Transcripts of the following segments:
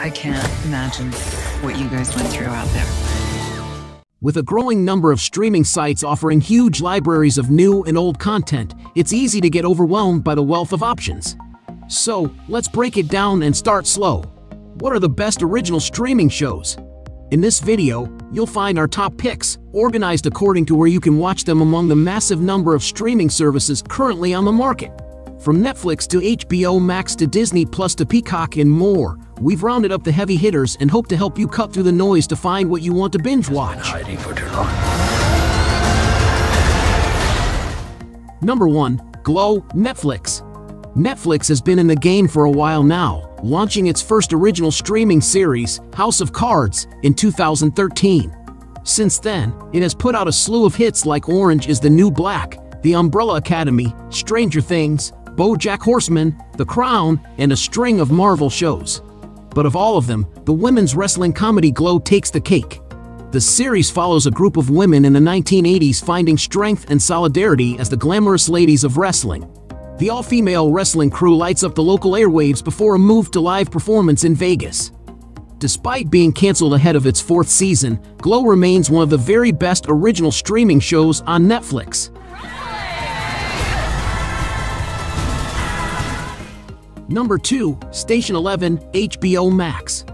I can't imagine what you guys went through out there. With a growing number of streaming sites offering huge libraries of new and old content, it's easy to get overwhelmed by the wealth of options. So, let's break it down and start slow. What are the best original streaming shows? In this video, you'll find our top picks, organized according to where you can watch them among the massive number of streaming services currently on the market. From Netflix to HBO Max to Disney Plus to Peacock and more, we've rounded up the heavy hitters and hope to help you cut through the noise to find what you want to binge watch. Number 1. Glow, Netflix. Netflix has been in the game for a while now, launching its first original streaming series, House of Cards, in 2013. Since then, it has put out a slew of hits like Orange is the New Black, The Umbrella Academy, Stranger Things, BoJack Horseman, The Crown, and a string of Marvel shows. But of all of them, the women's wrestling comedy Glow takes the cake. The series follows a group of women in the 1980s finding strength and solidarity as the glamorous ladies of wrestling. The all-female wrestling crew lights up the local airwaves before a move to live performance in Vegas. Despite being canceled ahead of its fourth season, Glow remains one of the very best original streaming shows on Netflix. Number 2. Station 11, HBO Max.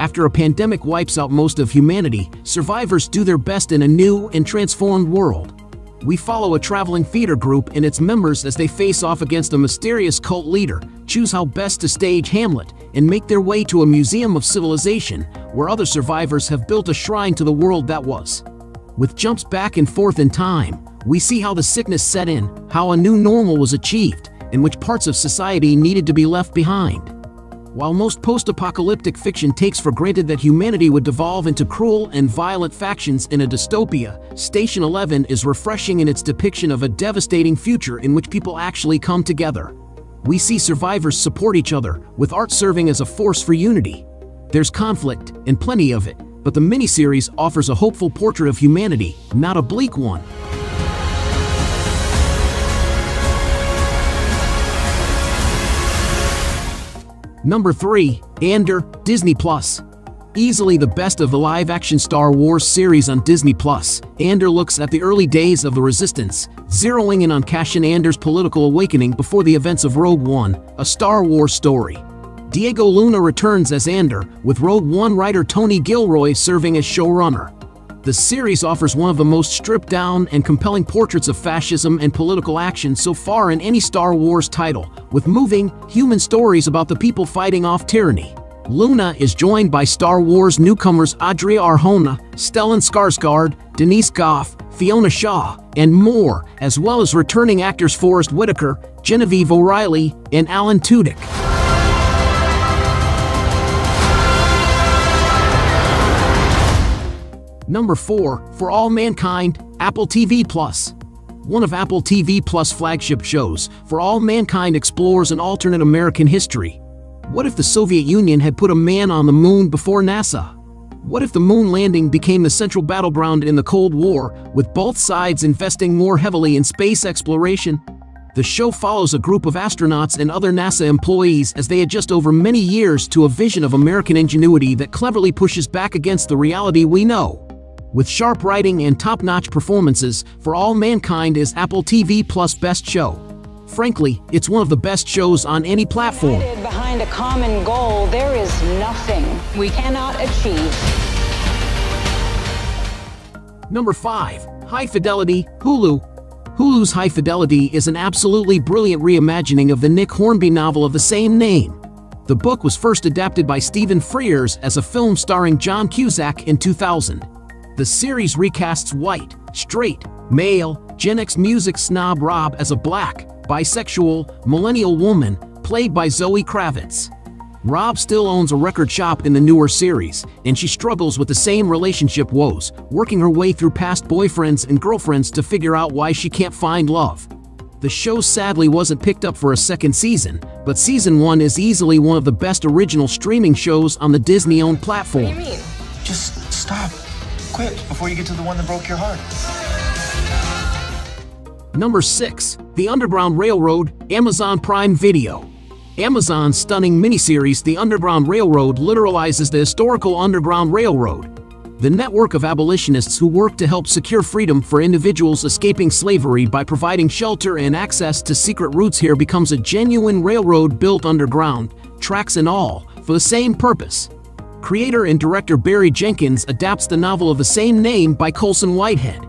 After a pandemic wipes out most of humanity, survivors do their best in a new and transformed world. We follow a traveling theater group and its members as they face off against a mysterious cult leader, choose how best to stage Hamlet, and make their way to a museum of civilization, where other survivors have built a shrine to the world that was. With jumps back and forth in time, we see how the sickness set in, how a new normal was achieved, in which parts of society needed to be left behind. While most post-apocalyptic fiction takes for granted that humanity would devolve into cruel and violent factions in a dystopia, Station 11 is refreshing in its depiction of a devastating future in which people actually come together. We see survivors support each other, with art serving as a force for unity. There's conflict, and plenty of it, but the miniseries offers a hopeful portrait of humanity, not a bleak one. Number 3. Andor, Disney+. Easily the best of the live-action Star Wars series on Disney+, Andor looks at the early days of the Resistance, zeroing in on Cassian Andor's political awakening before the events of Rogue One, a Star Wars story. Diego Luna returns as Andor, with Rogue One writer Tony Gilroy serving as showrunner. The series offers one of the most stripped-down and compelling portraits of fascism and political action so far in any Star Wars title, with moving, human stories about the people fighting off tyranny. Luna is joined by Star Wars newcomers Adria Arjona, Stellan Skarsgård, Denise Gough, Fiona Shaw, and more, as well as returning actors Forrest Whitaker, Genevieve O'Reilly, and Alan Tudyk. Number 4. For All Mankind, Apple TV+. One of Apple TV+'s flagship shows, For All Mankind explores an alternate American history. What if the Soviet Union had put a man on the moon before NASA? What if the moon landing became the central battleground in the Cold War, with both sides investing more heavily in space exploration? The show follows a group of astronauts and other NASA employees as they adjust over many years to a vision of American ingenuity that cleverly pushes back against the reality we know. With sharp writing and top-notch performances, For All Mankind is Apple TV+'s best show. Frankly, it's one of the best shows on any platform. Behind a common goal, there is nothing we cannot achieve. Number 5. High Fidelity, Hulu. Hulu's High Fidelity is an absolutely brilliant reimagining of the Nick Hornby novel of the same name. The book was first adapted by Stephen Frears as a film starring John Cusack in 2000. The series recasts white, straight, male, Gen X music snob Rob as a black, bisexual, millennial woman, played by Zoe Kravitz. Rob still owns a record shop in the newer series, and she struggles with the same relationship woes, working her way through past boyfriends and girlfriends to figure out why she can't find love. The show sadly wasn't picked up for a second season, but Season 1 is easily one of the best original streaming shows on the Disney-owned platform. What do you mean? Just stop. Quit before you get to the one that broke your heart. Number 6. The Underground Railroad, Amazon Prime Video. Amazon's stunning miniseries The Underground Railroad literalizes the historical Underground Railroad, the network of abolitionists who worked to help secure freedom for individuals escaping slavery by providing shelter and access to secret routes. Here becomes a genuine railroad built underground, tracks and all, for the same purpose. Creator and director Barry Jenkins adapts the novel of the same name by Colson Whitehead.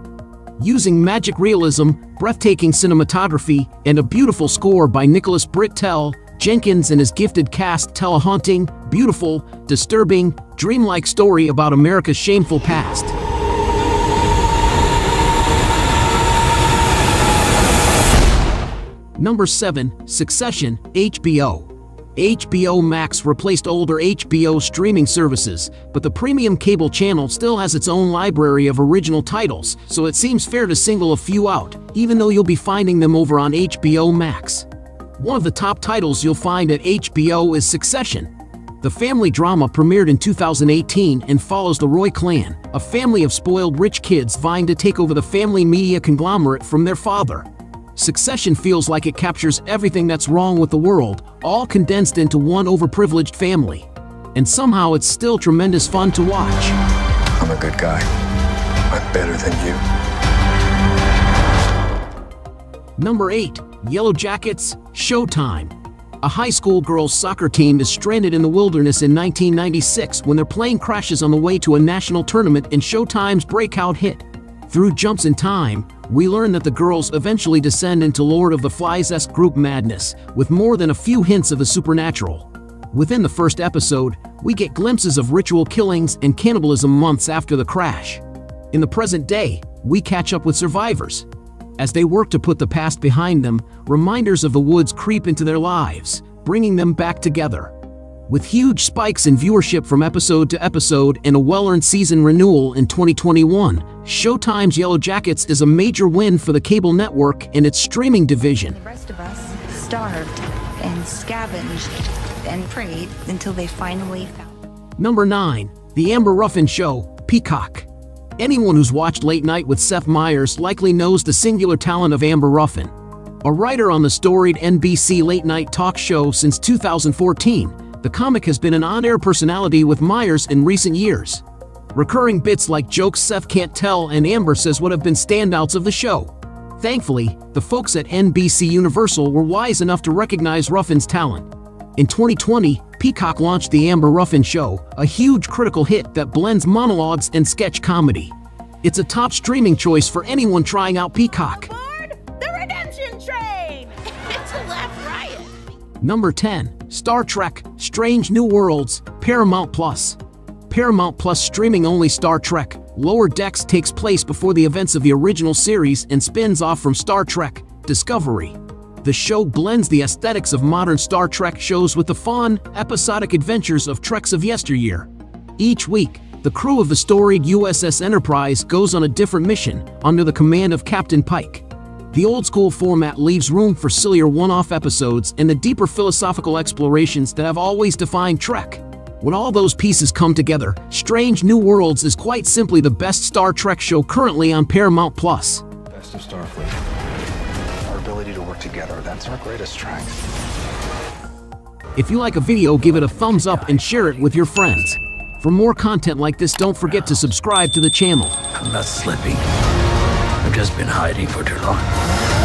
Using magic realism, breathtaking cinematography, and a beautiful score by Nicholas Britell, Jenkins and his gifted cast tell a haunting, beautiful, disturbing, dreamlike story about America's shameful past. Number 7. Succession, HBO. HBO Max replaced older HBO streaming services, but the premium cable channel still has its own library of original titles, so it seems fair to single a few out, even though you'll be finding them over on HBO Max. One of the top titles you'll find at HBO is Succession. The family drama premiered in 2018 and follows the Roy clan, a family of spoiled rich kids vying to take over the family media conglomerate from their father. Succession feels like it captures everything that's wrong with the world, all condensed into one overprivileged family. And somehow it's still tremendous fun to watch. I'm a good guy. I'm better than you. Number 8. Yellow Jackets, Showtime. A high school girls' soccer team is stranded in the wilderness in 1996 when their plane crashes on the way to a national tournament and Showtime's breakout hit. Through jumps in time, we learn that the girls eventually descend into Lord of the Flies-esque group madness, with more than a few hints of the supernatural. Within the first episode, we get glimpses of ritual killings and cannibalism months after the crash. In the present day, we catch up with survivors. As they work to put the past behind them, reminders of the woods creep into their lives, bringing them back together. With huge spikes in viewership from episode to episode and a well-earned season renewal in 2021, Showtime's Yellow Jackets is a major win for the cable network and its streaming division. The rest of us starved and scavenged and prayed until they finally found. Number 9. The Amber Ruffin Show, Peacock. Anyone who's watched Late Night with Seth Meyers likely knows the singular talent of Amber Ruffin, a writer on the storied NBC late-night talk show since 2014. The comic has been an on-air personality with Meyers in recent years. Recurring bits like Jokes Seth Can't Tell and Amber Says What have been standouts of the show. Thankfully, the folks at NBC Universal were wise enough to recognize Ruffin's talent. In 2020, Peacock launched The Amber Ruffin Show, a huge critical hit that blends monologues and sketch comedy. It's a top streaming choice for anyone trying out Peacock. Board the redemption train! It's a left riot! Number 10. Star Trek: Strange New Worlds, Paramount+. Paramount Plus streaming only Star Trek, Lower Decks takes place before the events of the original series and spins off from Star Trek: Discovery. The show blends the aesthetics of modern Star Trek shows with the fun, episodic adventures of Treks of yesteryear. Each week, the crew of the storied USS Enterprise goes on a different mission, under the command of Captain Pike. The old-school format leaves room for sillier one-off episodes and the deeper philosophical explorations that have always defined Trek. When all those pieces come together, Strange New Worlds is quite simply the best Star Trek show currently on Paramount+. Best of Starfleet. Our ability to work together, that's our greatest strength. If you like a video, give it a thumbs up and share it with your friends. For more content like this, don't forget to subscribe to the channel. I'm not slipping. I've just been hiding for too long.